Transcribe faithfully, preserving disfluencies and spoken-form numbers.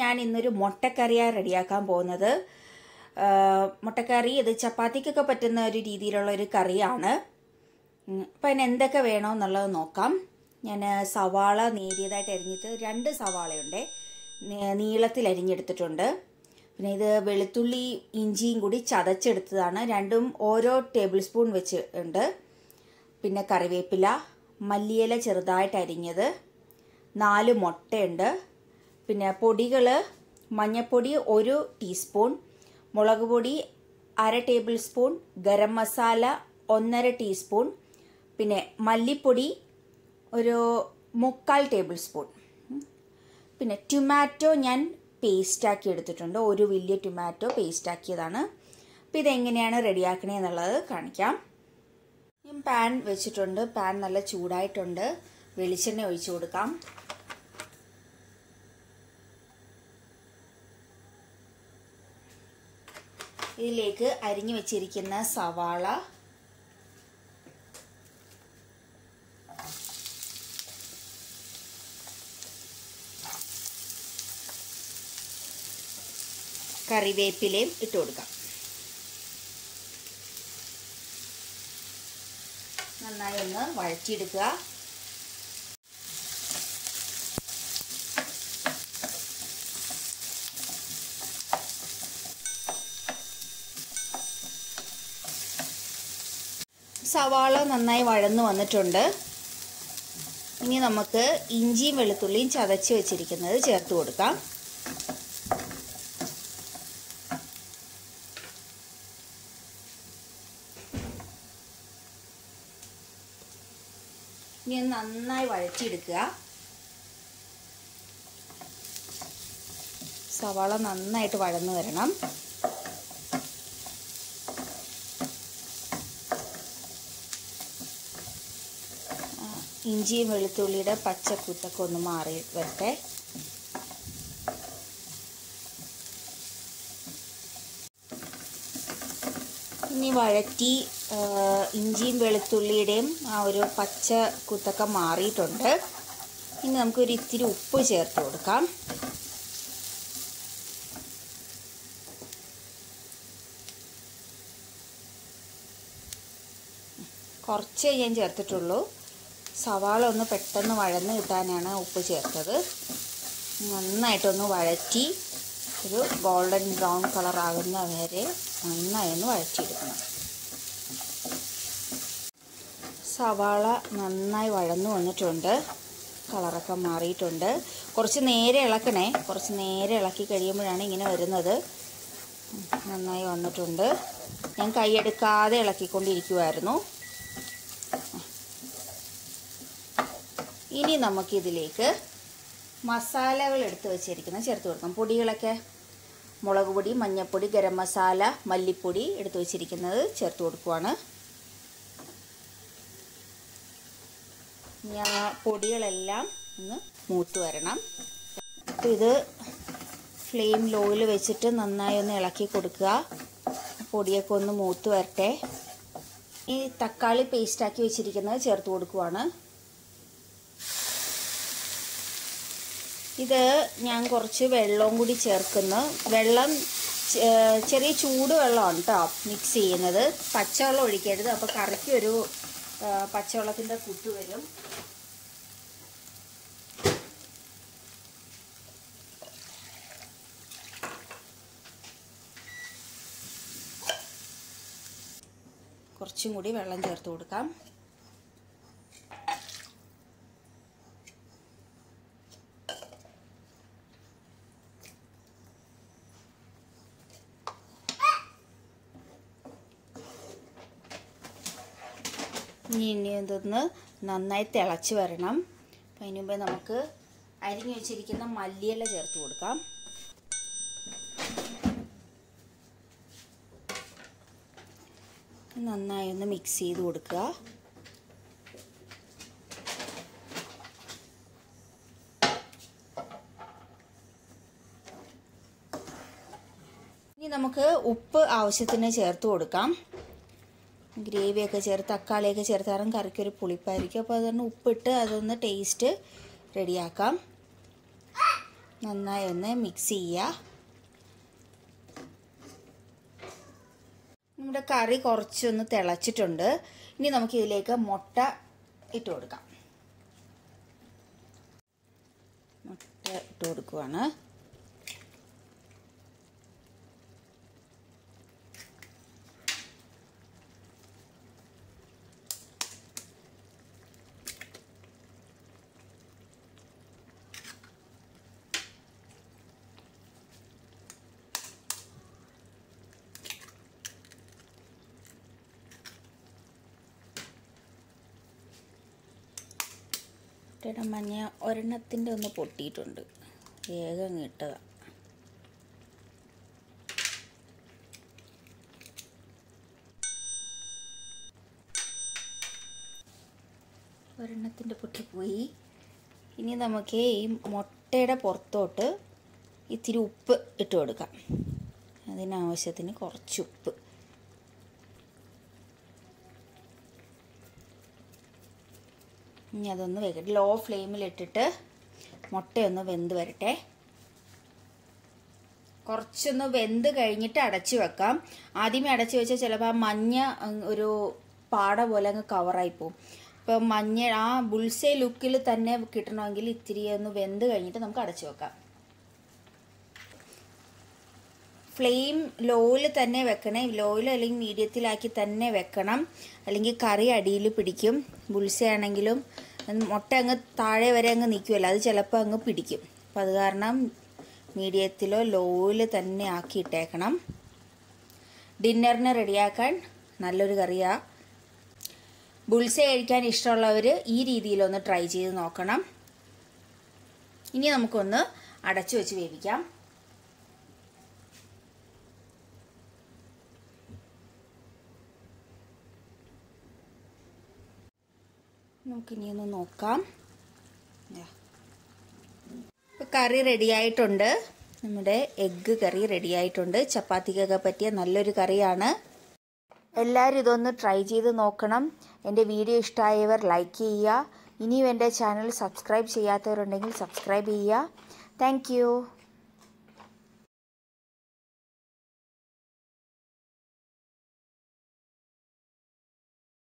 ഞാൻ ഇന്നൊരു മുട്ടക്കറിയാണ് റെഡിയാക്കാൻ പോകുന്നത്. മുട്ടക്കറി ഇത് ചപ്പാത്തിക്കൊക്കെ പറ്റുന്ന ഒരു രീതിയിലുള്ള ഒരു കറിയാണ്. അപ്പോൾ അതിന് എന്തൊക്കെ വേണമെന്നുള്ളത് നോക്കാം. ഞാൻ സവാള നേരിയതായിട്ട് അരിഞ്ഞിട്ട് രണ്ട് സവാളയുണ്ട്, നീളത്തിൽ അരിഞ്ഞെടുത്തിട്ടുണ്ട്. പിന്നെ ഇത് വെളുത്തുള്ളി ഇഞ്ചിയും കൂടി ചതച്ചെടുത്തതാണ്, രണ്ടും ഓരോ ടേബിൾ സ്പൂൺ വെച്ച് ഉണ്ട്. പിന്നെ കറിവേപ്പില, മല്ലിയില ചെറുതായിട്ട് അരിഞ്ഞത്, നാല് മുട്ടയുണ്ട്. പിന്നെ പൊടികൾ മഞ്ഞൾപ്പൊടി ഒരു ടീസ്പൂൺ, മുളക് പൊടി അര ടേബിൾ സ്പൂൺ, ഗരം മസാല ഒന്നര ടീസ്പൂൺ, പിന്നെ മല്ലിപ്പൊടി ഒരു മുക്കാൽ ടേബിൾ സ്പൂൺ. പിന്നെ ടൊമാറ്റോ ഞാൻ പേസ്റ്റാക്കി എടുത്തിട്ടുണ്ട്, ഒരു വലിയ ടൊമാറ്റോ പേസ്റ്റാക്കിയതാണ്. അപ്പോൾ ഇതെങ്ങനെയാണ് റെഡിയാക്കണേ എന്നുള്ളത് കാണിക്കാം. ഞാൻ പാൻ വെച്ചിട്ടുണ്ട്, പാൻ നല്ല ചൂടായിട്ടുണ്ട്, വെളിച്ചെണ്ണ ഒഴിച്ചു കൊടുക്കാം. ഇതിലേക്ക് അരിഞ്ഞു വെച്ചിരിക്കുന്ന സവാള, കറിവേപ്പിലയും ഇട്ട് കൊടുക്കാം. നന്നായി ഒന്ന് വഴറ്റിയെടുക്കുക. സവാള നന്നായി വഴന്നു വന്നിട്ടുണ്ട്. ഇനി നമുക്ക് ഇഞ്ചിയും വെളുത്തുള്ളിയും ചതച്ച് വെച്ചിരിക്കുന്നത് ചേർത്ത് കൊടുക്കാം. ഇനി നന്നായി വഴറ്റിയെടുക്കുക. സവാള നന്നായിട്ട് വഴന്നു വരണം. ഇഞ്ചിയും വെളുത്തുള്ളിയുടെ പച്ചക്കൂത്തൊക്കെ ഒന്ന് മാറി വരട്ടെ. ഇനി വഴറ്റി ഇഞ്ചിയും വെളുത്തുള്ളിയുടെയും ആ ഒരു പച്ച കുത്തൊക്കെ മാറിയിട്ടുണ്ട്. ഇനി നമുക്കൊരു ഇത്തിരി ഉപ്പ് ചേർത്ത് കൊടുക്കാം. കുറച്ചേ ഞാൻ ചേർത്തിട്ടുള്ളൂ, സവാള ഒന്ന് പെട്ടെന്ന് വഴന്ന് കിട്ടാനാണ് ഉപ്പ് ചേർത്തത്. നന്നായിട്ടൊന്ന് വഴറ്റി ഒരു ഗോൾഡൻ ബ്രൗൺ കളർ ആകുന്ന വരെ നന്നായി ഒന്ന് വഴറ്റിയെടുക്കണം. സവാള നന്നായി വഴന്നു വന്നിട്ടുണ്ട്, കളറൊക്കെ മാറിയിട്ടുണ്ട്. കുറച്ച് നേരെ ഇളക്കണേ, കുറച്ച് നേരെ ഇളക്കി കഴിയുമ്പോഴാണ് ഇങ്ങനെ വരുന്നത്. നന്നായി വന്നിട്ടുണ്ട്. ഞാൻ കൈയെടുക്കാതെ ഇളക്കിക്കൊണ്ടിരിക്കുമായിരുന്നു. ഇനി നമുക്കിതിലേക്ക് മസാലകൾ എടുത്ത് വെച്ചിരിക്കുന്നത് ചേർത്ത് കൊടുക്കാം. പൊടികളൊക്കെ മുളക് പൊടി, മഞ്ഞൾപ്പൊടി, ഗരം മസാല, മല്ലിപ്പൊടി എടുത്ത് വെച്ചിരിക്കുന്നത് ചേർത്ത് കൊടുക്കുവാണ്. ഞാൻ പൊടികളെല്ലാം ഒന്ന് മൂത്ത് വരണം. അപ്പോൾ ഇത് ഫ്ലെയിം ലോയിൽ വെച്ചിട്ട് നന്നായി ഒന്ന് ഇളക്കി കൊടുക്കുക. പൊടിയൊക്കെ ഒന്ന് മൂത്ത് വരട്ടെ. ഈ തക്കാളി പേസ്റ്റാക്കി വെച്ചിരിക്കുന്നത് ചേർത്ത് കൊടുക്കുവാണ്. ഇത് ഞാൻ കുറച്ച് വെള്ളവും കൂടി ചേർക്കുന്നു. വെള്ളം ചെറിയ ചൂട് വെള്ളമാണ് കേട്ടോ മിക്സ് ചെയ്യുന്നത്, പച്ചവെള്ളം ഒഴിക്കരുത്. അപ്പോൾ കറിക്കൊരു പച്ചവെള്ളത്തിൻ്റെ കുത്ത് വരും. കുറച്ചും കൂടി വെള്ളം ചേർത്ത് കൊടുക്കാം. ഇനി ഇതൊന്ന് നന്നായി തിളച്ച് വരണം. അപ്പം അതിന് മുമ്പേ നമുക്ക് അരിഞ്ഞു വെച്ചിരിക്കുന്ന മല്ലിയില ചേർത്ത് കൊടുക്കാം. നന്നായി ഒന്ന് മിക്സ് ചെയ്ത് കൊടുക്കുക. ഇനി നമുക്ക് ഉപ്പ് ആവശ്യത്തിന് ചേർത്ത് കൊടുക്കാം. ഗ്രേവിയൊക്കെ ചേർത്ത് തക്കാളിയൊക്കെ ചേർത്താലും കറിക്കൊരു പുളിപ്പായിരിക്കും. അപ്പോൾ അതുകൊണ്ട് ഉപ്പിട്ട് അതൊന്ന് ടേസ്റ്റ് റെഡിയാക്കാം. നന്നായി ഒന്ന് മിക്സ് ചെയ്യുക. നമ്മുടെ കറി കുറച്ചൊന്ന് തിളച്ചിട്ടുണ്ട്. ഇനി നമുക്ക് ഇതിലേക്ക് മുട്ട ഇട്ട് കൊടുക്കാം. മുട്ട ഇട്ട് കൊടുക്കുകയാണ്. മുട്ടയുടെ മഞ്ഞ ഒരെണ്ണത്തിൻ്റെ ഒന്ന് പൊട്ടിയിട്ടുണ്ട്, വേഗം ഇട്ടതാണ്. ഒരെണ്ണത്തിൻ്റെ പൊട്ടിപ്പോയി. ഇനി നമുക്ക് ഈ മുട്ടയുടെ പുറത്തോട്ട് ഇത്തിരി ഉപ്പ് ഇട്ട് കൊടുക്കാം. അതിനാവശ്യത്തിന് കുറച്ച് ഉപ്പ്. ഇനി അതൊന്ന് വേകട്ടെ. ലോ ഫ്ലെയിമിലിട്ടിട്ട് മുട്ടയൊന്ന് വെന്ത് വരട്ടെ. കുറച്ചൊന്ന് വെന്ത് കഴിഞ്ഞിട്ട് അടച്ചു വെക്കാം. ആദ്യമേ അടച്ചു വെച്ചാൽ ചിലപ്പോൾ ആ മഞ്ഞ ഒരു പാട പോലെ അങ്ങ് കവറായിപ്പോവും. അപ്പോൾ മഞ്ഞ ആ ബുൾസേ ലുക്കിൽ തന്നെ കിട്ടണമെങ്കിൽ ഇത്തിരി ഒന്ന് വെന്ത് കഴിഞ്ഞിട്ട് നമുക്ക് അടച്ചു വെക്കാം. ഫ്ലെയിം ലോയിൽ തന്നെ വെക്കണേ. ലോയിൽ അല്ലെങ്കിൽ മീഡിയത്തിലാക്കി തന്നെ വെക്കണം, അല്ലെങ്കിൽ കറി അടിയിൽ പിടിക്കും. ബുൾസയാണെങ്കിലും മുട്ട അങ്ങ് താഴെ വരെ അങ്ങ് നിൽക്കുമല്ലോ, അത് ചിലപ്പോൾ അങ്ങ് പിടിക്കും. അപ്പം അത് കാരണം മീഡിയത്തിലോ ലോയിൽ തന്നെ ആക്കി ഇട്ടേക്കണം. ഡിന്നറിന് റെഡിയാക്കാൻ നല്ലൊരു കറിയാണ്. ബുൾസ കഴിക്കാൻ ഇഷ്ടമുള്ളവർ ഈ രീതിയിലൊന്ന് ട്രൈ ചെയ്ത് നോക്കണം. ഇനി നമുക്കൊന്ന് അടച്ചു വെച്ച് വേവിക്കാം. നമുക്കിനിയൊന്ന് നോക്കാം. ഇപ്പോൾ കറി റെഡിയായിട്ടുണ്ട്. നമ്മുടെ എഗ്ഗ് കറി റെഡിയായിട്ടുണ്ട്. ചപ്പാത്തിക്കൊക്കെ പറ്റിയ നല്ലൊരു കറിയാണ്. എല്ലാവരും ഇതൊന്ന് ട്രൈ ചെയ്ത് നോക്കണം. എൻ്റെ വീഡിയോ ഇഷ്ടമായവർ ലൈക്ക് ചെയ്യുക. ഇനിയും എൻ്റെ ചാനൽ സബ്സ്ക്രൈബ് ചെയ്യാത്തവരുണ്ടെങ്കിൽ സബ്സ്ക്രൈബ് ചെയ്യുക. Thank U.